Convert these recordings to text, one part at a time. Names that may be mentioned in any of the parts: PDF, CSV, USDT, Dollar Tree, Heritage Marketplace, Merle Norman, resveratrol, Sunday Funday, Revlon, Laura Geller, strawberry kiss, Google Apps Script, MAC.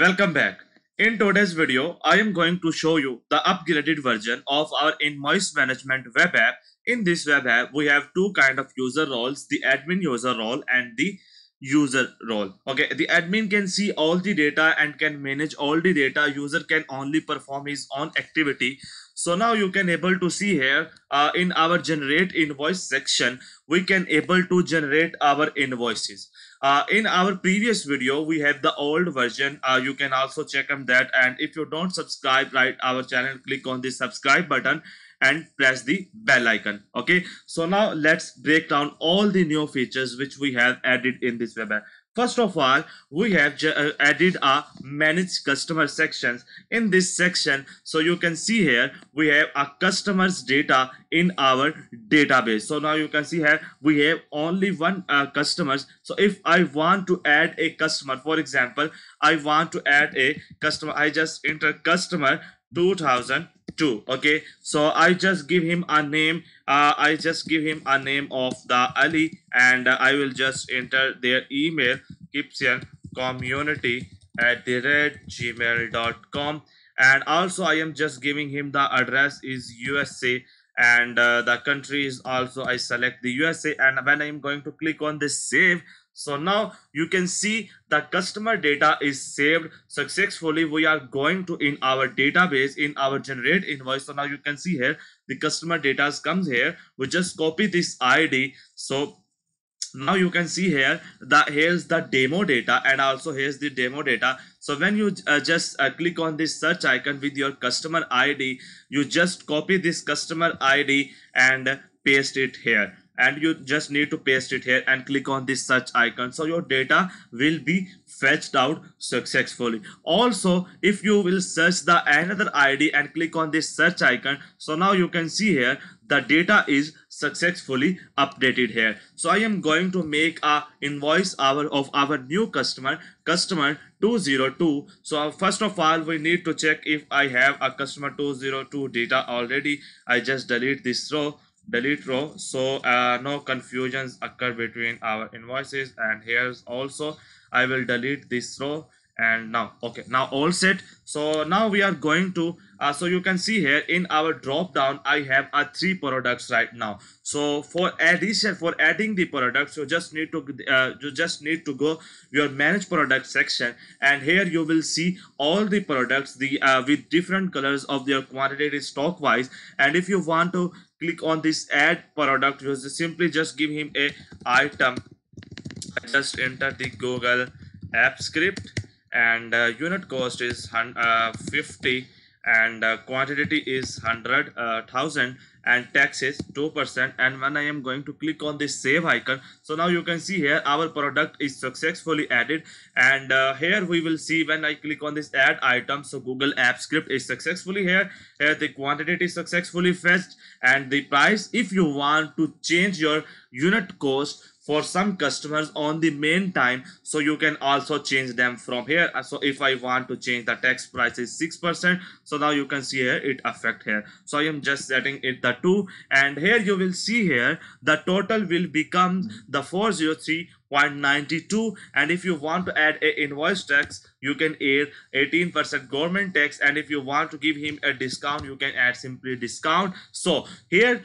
Welcome back. In today's video, I am going to show you the upgraded version of our invoice management web app. In this web app, we have two kinds of user roles, the admin user role and the user role. Okay, the admin can see all the data and can manage all the data. User can only perform his own activity. So now you can able to see here in our generate invoice section, we can able to generate our invoices. In our previous video, we have the old version. You can also check on that. And if you don't subscribe right our channel, click on the subscribe button and press the bell icon. Okay, so now let's break down all the new features which we have added in this web app. First of all, we have added a manage customer sections in this section. So you can see here, we have our customers data in our database. So now you can see here, we have only one customers. So if I want to add a customer, for example, I want to add a customer, I just enter customer 2002. Okay, so I just give him a name. I just give him a name of the Ali, and I will just enter their email, gypsian community@gmail.com, and also I am just giving him the address is USA, and the country is also I select the USA, and when I am going to click on this save. So now you can see the customer data is saved successfully. We are going to in our database in our generate invoice. So now you can see here the customer data comes here. We just copy this ID. So now you can see here that here's the demo data and also here's the demo data. So when you just click on this search icon with your customer ID, you just copy this customer ID and paste it here. And you just need to paste it here and click on this search icon. So your data will be fetched out successfully. Also, if you will search the another ID and click on this search icon. So now you can see here the data is successfully updated here. So I am going to make a invoice of our new customer, customer 202. So first of all, we need to check if I have a customer 202 data already. I just delete this row. Delete row, so no confusions occur between our invoices, and here's also I will delete this row. And now okay, now all set. So now we are going to so you can see here in our drop down I have a 3 products right now. So for adding the products, you just need to go your manage product section, and here you will see all the products with different colors of their quantity stock wise. And if you want to click on this add product, you simply just give him a item. I just enter the Google Apps Script, and unit cost is 50, and quantity is 100,000, and tax is 2%. And when I am going to click on this save icon, so now you can see here our product is successfully added. And here we will see when I click on this add item, so Google Apps Script is successfully here. Here the quantity is successfully fetched, and the price. If you want to change your unit cost for some customers on the main time, so you can also change them from here. So if I want to change the tax price is 6%, so now you can see here it affect here. So I am just setting it the 2, and here you will see here the total will become the 403.92. and if you want to add a invoice tax, you can add 18% government tax, and if you want to give him a discount, you can add simply discount. So here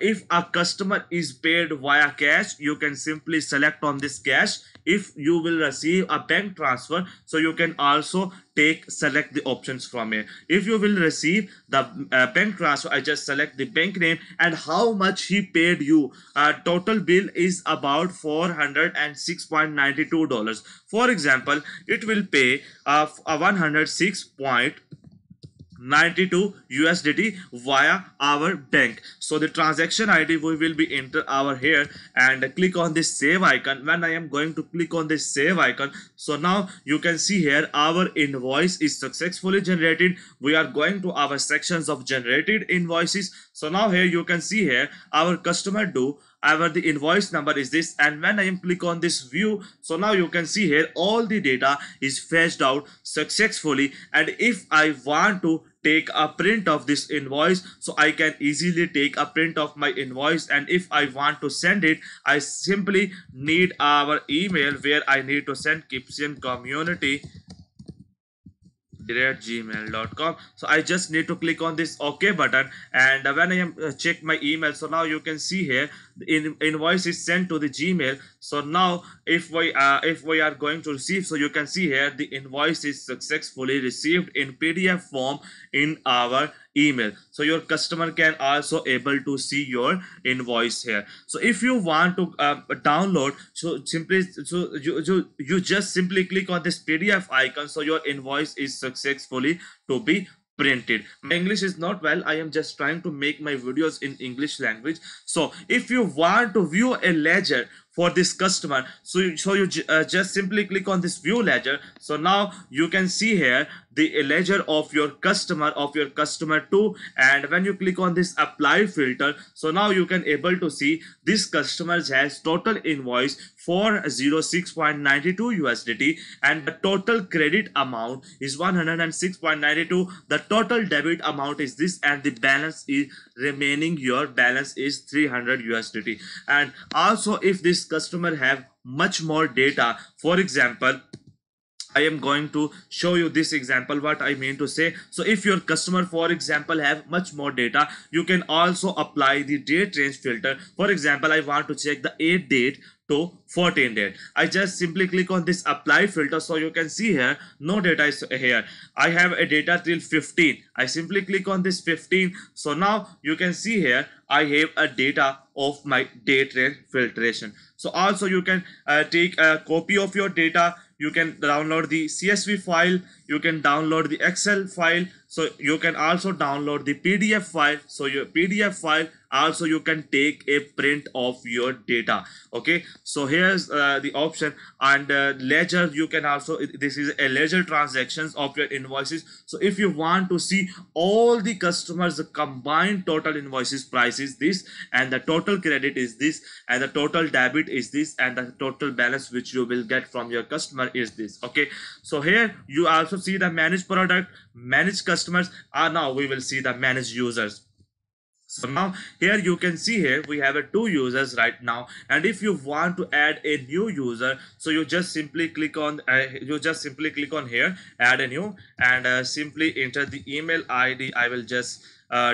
if a customer is paid via cash, you can simply select on this cash. If you will receive a bank transfer, so you can also select the options from here. If you will receive the bank transfer, I just select the bank name and how much he paid you. Total bill is about $406.92. For example, it will pay $106.92 USDT via our bank. So the transaction ID we will be enter our here, and click on this save icon. When I am going to click on this save icon, so now you can see here our invoice is successfully generated. We are going to our sections of generated invoices. So now here you can see here our customer due. However, the invoice number is this, and when I am click on this view, so now you can see here all the data is fetched out successfully. And if I want to take a print of this invoice, so I can easily take a print of my invoice. And if I want to send it, I simply need our email where I need to send gypsian community @gmail.com. So I just need to click on this OK button, and when I am check my email, so now you can see here the invoice is sent to the Gmail. So now if we are going to receive, so you can see here the invoice is successfully received in PDF form in our email. So your customer can also able to see your invoice here. So if you want to download, so you just simply click on this PDF icon. So your invoice is successfully to be printed. My English is not well, I am just trying to make my videos in English language. So if you want to view a ledger for this customer, so you just simply click on this view ledger. So now you can see here the ledger of your customer 2, and when you click on this apply filter, so now you can able to see this customer has total invoice for 406.92 USDT, and the total credit amount is 106.92. The total debit amount is this, and the balance is remaining. Your balance is 300 USDT. And also, if this customer have much more data, for example, I am going to show you this example what I mean to say. So if your customer, for example, have much more data, you can also apply the date range filter. For example, I want to check the 8 date to 14 date. I just simply click on this apply filter. So you can see here no data is here. I have a data till 15. I simply click on this 15. So now you can see here I have a data of my date range filtration. So also you can take a copy of your data. You can download the CSV file, you can download the Excel file, so you can also download the PDF file. So your PDF file also you can take a print of your data. Okay, so here's the option, and ledger, you can also, this is a ledger transactions of your invoices. So if you want to see all the customers combined total invoices, price is this, and the total credit is this, and the total debit is this, and the total balance which you will get from your customer is this. Okay, so here you also see the manage product, manage customers, and now we will see the manage users. So now here you can see here we have 2 users right now, and if you want to add a new user, so you just simply click on here add a new, and simply enter the email ID. I will just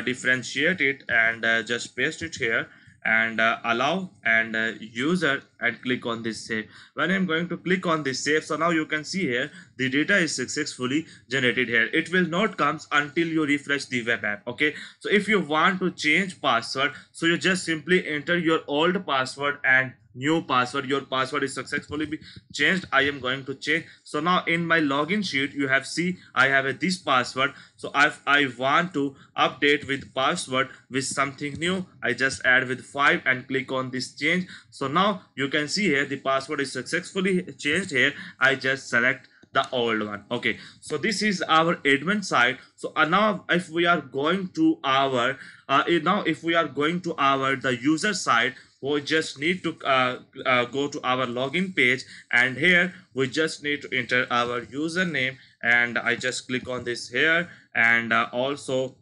differentiate it and just paste it here, and allow and user, and click on this save. When I'm going to click on this save, so now you can see here the data is successfully generated here. It will not come until you refresh the web app. Okay, so if you want to change password, so you just simply enter your old password and new password. Your password is successfully be changed. I am going to change. So now in my login sheet you have see I have this password. So if I want to update with password with something new, I just add with 5 and click on this change. So now you can see here the password is successfully changed here. I just select the old one. Okay, so this is our admin side. So now if we are going to our the user side, we just need to go to our login page, and here we just need to enter our username, and I just click on this here, and also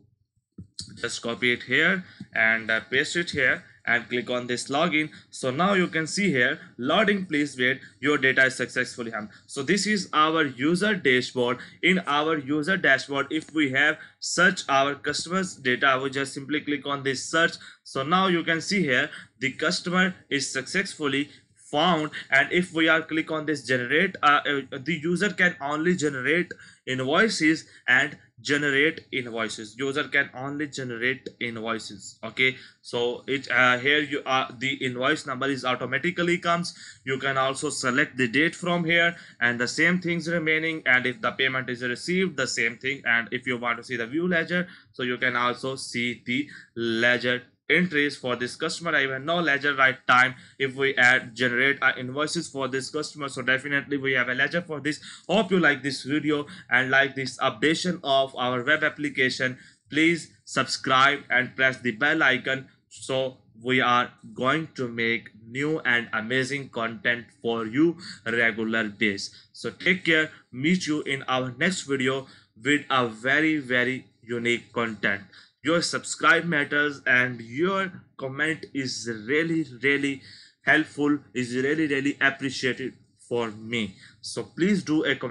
just copy it here and paste it here, and click on this login. So now you can see here loading, please wait, your data is successfully handled. So this is our user dashboard. In our user dashboard, if we have search our customers data, I will just simply click on this search. So now you can see here the customer is successfully found, and if we are click on this generate, the user can only generate invoices okay, so it here you are, the invoice number is automatically comes. You can also select the date from here, and the same things remaining, and if the payment is received, the same thing. And if you want to see the view ledger, so you can also see the ledger entries for this customer. I have no ledger right time. If we add generate our invoices for this customer, so definitely we have a ledger for this. Hope you like this video and like this updation of our web application. Please subscribe and press the bell icon, so we are going to make new and amazing content for you regular basis. So take care, meet you in our next video with a very, very unique content. Your subscribe matters, and your comment is really, really helpful, is really, really appreciated for me. So please do a comment.